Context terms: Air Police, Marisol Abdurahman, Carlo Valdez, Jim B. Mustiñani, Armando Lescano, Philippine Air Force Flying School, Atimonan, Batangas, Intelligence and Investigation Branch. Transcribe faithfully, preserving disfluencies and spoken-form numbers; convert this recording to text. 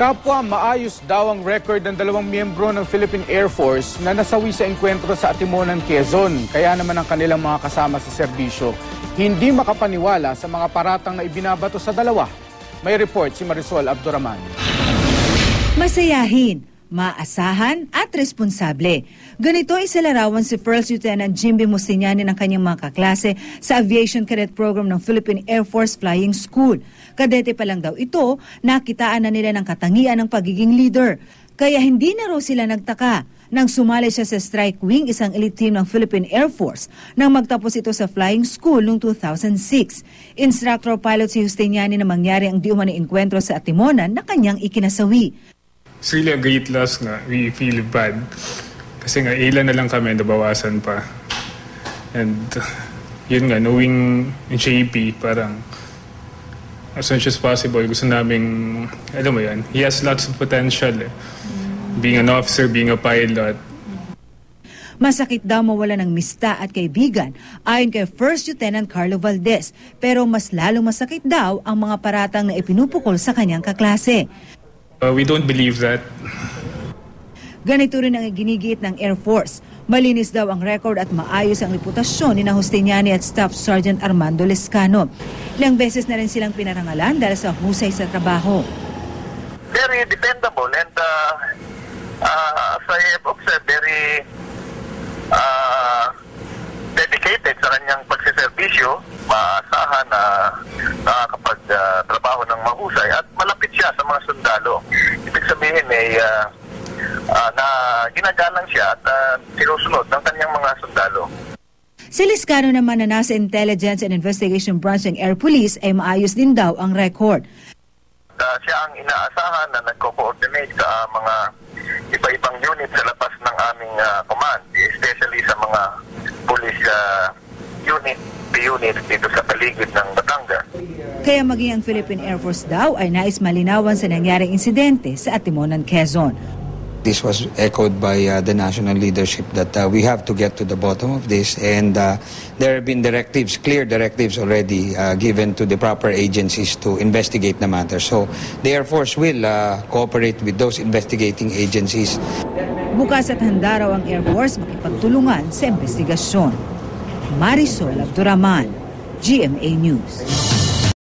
Kapwa, maayos daw ang record ng dalawang miyembro ng Philippine Air Force na nasawi sa engkwentro sa Atimonan, Quezon. Kaya naman ang kanilang mga kasama sa serbisyo hindi makapaniwala sa mga paratang na ibinabato sa dalawa. May report si Marisol Abdurahman. Masayahin, maasahan at responsable. Ganito ay salarawan si First Lieutenant Jim B. Mustiñani ng kanyang mga kaklase sa Aviation Cadet Program ng Philippine Air Force Flying School. Kadete pa lang daw ito, nakitaan na nila ng katangian ng pagiging leader. Kaya hindi na raw sila nagtaka nang sumali siya sa Strike Wing, isang elite team ng Philippine Air Force, nang magtapos ito sa flying school noong two thousand six. Instructor pilot si Mustiñani na mangyari ang di umano'y engkwentro sa Atimonan na kanyang ikinasawi. It's really a great loss nga. We feel bad. Kasi nga, ilan na lang kami, nabawasan pa. And yun nga, knowing J P, parang as much as possible, gusto namin, alam mo yan, he has lots of potential. Eh. Being an officer, being a pilot. Masakit daw mawala ng mista at kaibigan ayon kay First Lieutenant Carlo Valdez. Pero mas lalo masakit daw ang mga paratang na ipinupukol sa kanyang kaklase. Uh, we don't believe that. Ganito rin ang ginigiit ng Air Force. Malinis daw ang record at maayos ang reputasyon ni Mustiñani at Staff Sergeant Armando Lescano. Ilang beses na rin silang pinarangalan dahil sa husay sa trabaho. Very dependable and uh, uh, as I have observed, very uh, dedicated sa kanyang pagsiservisyo, maasahan na nakakapagtrabaho uh, ng mahusay at malapit siya sa mga sundalo. Ibig sabihin ay uh, Uh, na ginagalang siya at uh, sinusunod ng kanyang mga sundalo. Si Lescano naman na nasa Intelligence and Investigation Branch ng Air Police ay maayos din daw ang record. Uh, siya ang inaasahan na nagko-coordinate sa uh, mga iba-ibang unit sa labas ng aming uh, command, especially sa mga police uh, unit, unit dito sa paligid ng Batangas. Kaya maging ang Philippine Air Force daw ay nais malinawan sa nangyaring insidente sa Atimonan, Quezon. This was echoed by uh, the national leadership that uh, we have to get to the bottom of this, and uh, there have been directives, clear directives already uh, given to the proper agencies to investigate the matter. So the Air Force will uh, cooperate with those investigating agencies. Bukas at handa raw ang Air Force makipagtulungan sa investigasyon. Marisol Abdurahman, G M A News.